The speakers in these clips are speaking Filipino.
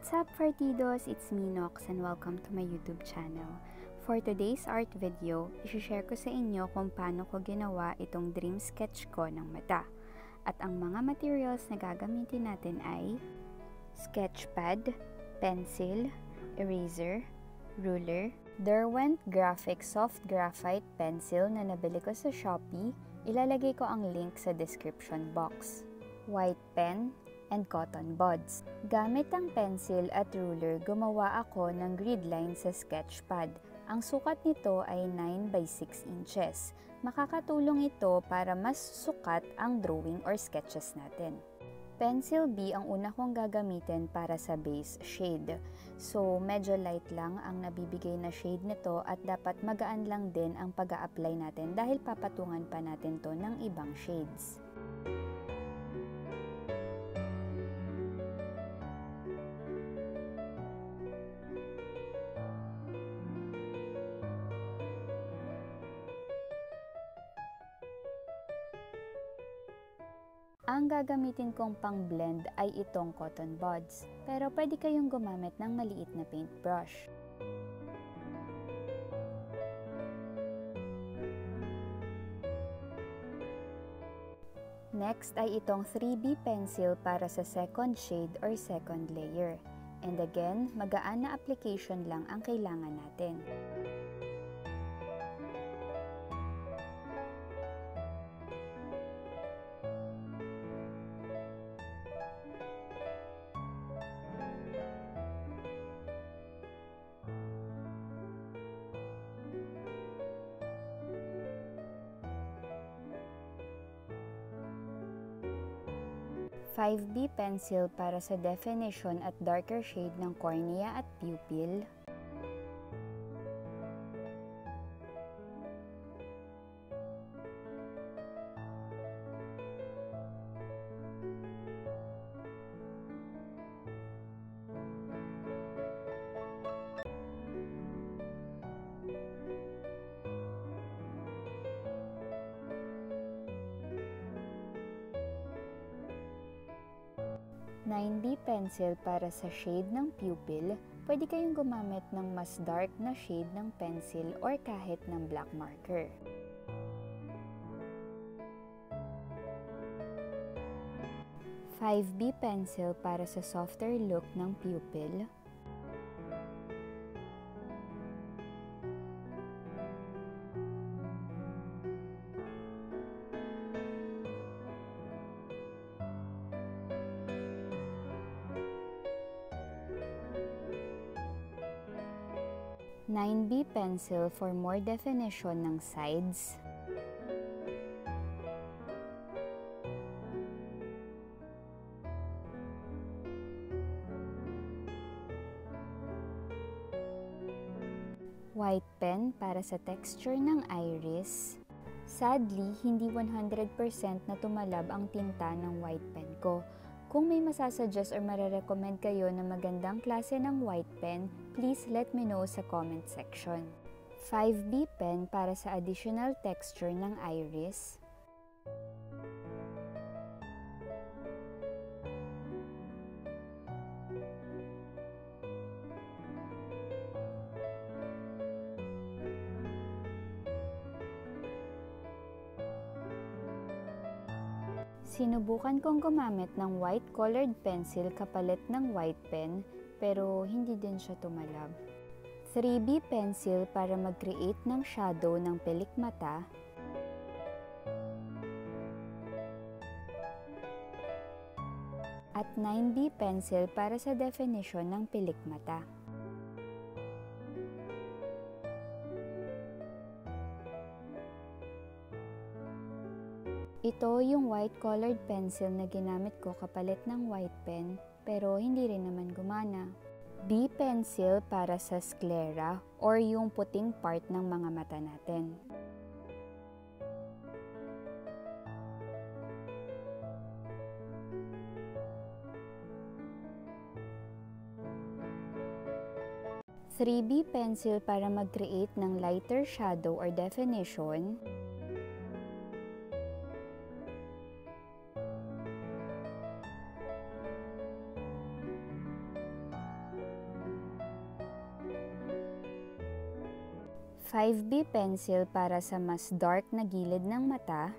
What's up, FARTidos? It's me, Nox, and welcome to my YouTube channel. For today's art video, isi-share ko sa inyo kung paano ko ginawa itong dream sketch ko ng mata. At ang mga materials na gagamitin natin ay sketchpad, pencil, eraser, ruler, Derwent graphic soft graphite pencil na nabili ko sa Shopee. Ilalagay ko ang link sa description box. White pen and cotton buds. Gamit ang pencil at ruler, gumawa ako ng grid line sa sketchpad. Ang sukat nito ay 9x6 inches. Makakatulong ito para mas sukat ang drawing or sketches natin. Pencil B ang una kong gagamitin para sa base shade. So, medyo light lang ang nabibigay na shade nito at dapat magaan lang din ang pag-a-apply natin dahil papatungan pa natin to ng ibang shades. Ang gagamitin kong pang-blend ay itong cotton buds, pero pwede kayong gumamit ng maliit na paintbrush. Next ay itong 3B pencil para sa second shade or second layer. And again, magaan na application lang ang kailangan natin. Sketchpad 5B pencil para sa definition at darker shade ng cornea at pupil. Sketchpad 9B pencil para sa shade ng pupil, pwede kayong gumamit ng mas dark na shade ng pencil or kahit ng black marker. Sketchpad 5B pencil para sa softer look ng pupil. Sketchpad 9B pencil for more definition ng sides. White pen para sa texture ng iris. Sadly, hindi 100% na tumalab ang tinta ng white pen ko. Kung may masasuggest or mararecommend kayo na magandang klase ng white pen, please let me know sa comment section. 5B pen para sa additional texture ng iris. Sinubukan kong gumamit ng white colored pencil kapalit ng white pen, pero hindi din siya tumalab. 3B pencil para mag-create ng shadow ng pelikmata. At 9B pencil para sa definition ng pelikmata. Ito yung white colored pencil na ginamit ko kapalit ng white pen, pero hindi rin naman gumana. B pencil para sa sclera or yung puting part ng mga mata natin. Sketchpad 3B pencil para mag-create ng lighter shadow or definition. 5B pencil para sa mas dark na gilid ng mata,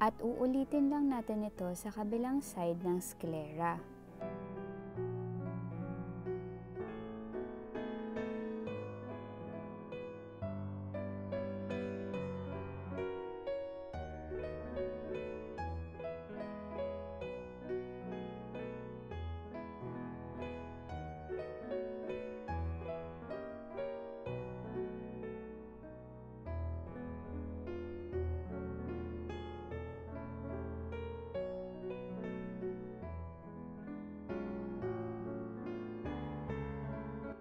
'at uulitin lang natin ito sa kabilang side ng sclera.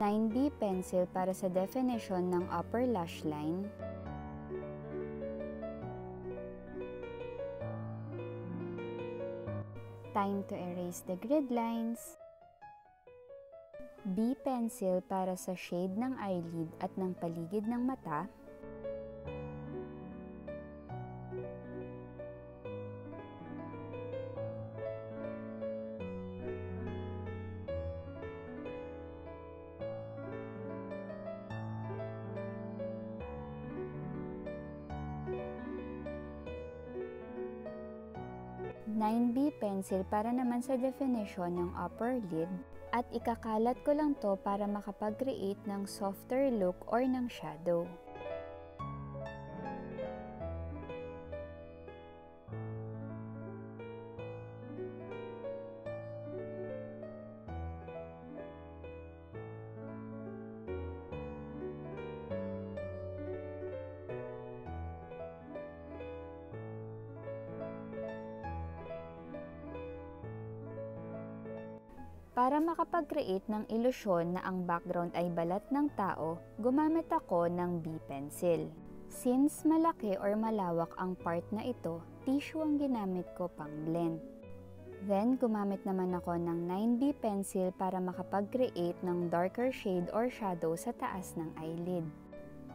Line B pencil para sa definition ng upper lash line. Time to erase the grid lines. B pencil para sa shade ng eyelid at ng paligid ng mata. Pencil para naman sa definition ng upper lid, at ikakalat ko lang to para makapag-create ng softer look or ng shadow. Para makapag-create ng ilusyon na ang background ay balat ng tao, gumamit ako ng B pencil. Since malaki or malawak ang part na ito, tissue ang ginamit ko pang blend. Then, gumamit naman ako ng 9B pencil para makapag-create ng darker shade or shadow sa taas ng eyelid.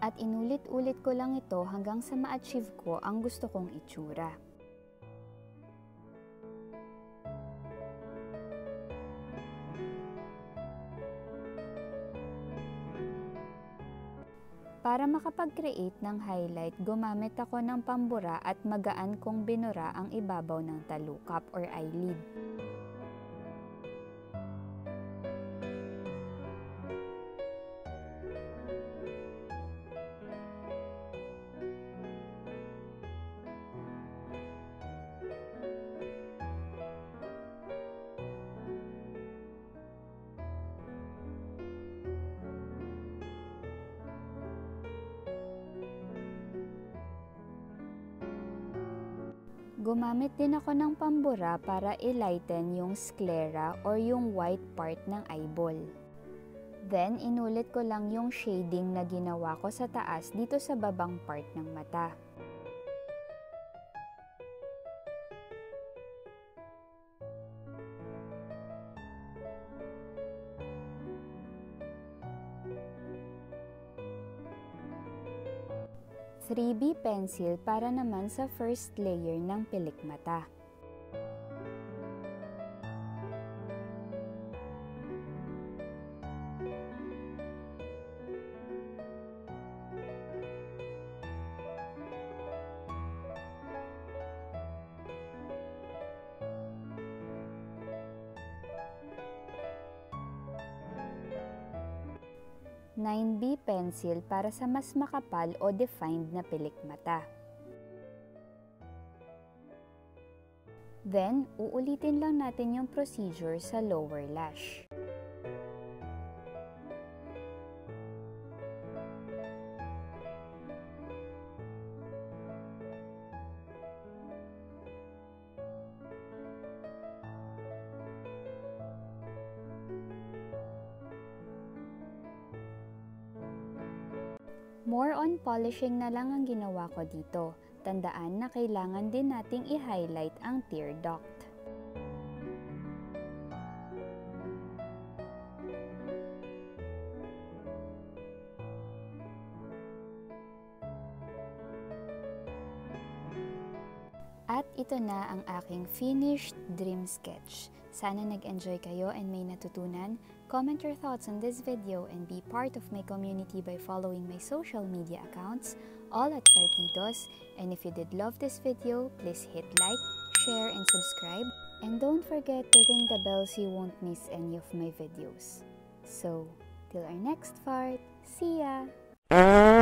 At inulit-ulit ko lang ito hanggang sa ma-achieve ko ang gusto kong itsura. Para makapag-create ng highlight, gumamit ako ng pambura at magaan kong binura ang ibabaw ng talukap or eyelid. Gumamit din ako ng pambura para i-lighten yung sclera or yung white part ng eyeball. Then, inulit ko lang yung shading na ginawa ko sa taas dito sa babang part ng mata. B pencil para naman sa first layer ng pilikmata. Pencil para sa mas makapal o defined na pilikmata. Then, uulitin lang natin yung procedure sa lower lash. More on polishing na lang ang ginawa ko dito. Tandaan na kailangan din nating i-highlight ang tear duct. At ito na ang aking finished dream sketch. Sana nag-enjoy kayo and may natutunan. Comment your thoughts on this video and be part of my community by following my social media accounts, all at FARTidos. And if you did love this video, please hit like, share, and subscribe. And don't forget to ring the bell so you won't miss any of my videos. So, till our next fart, see ya!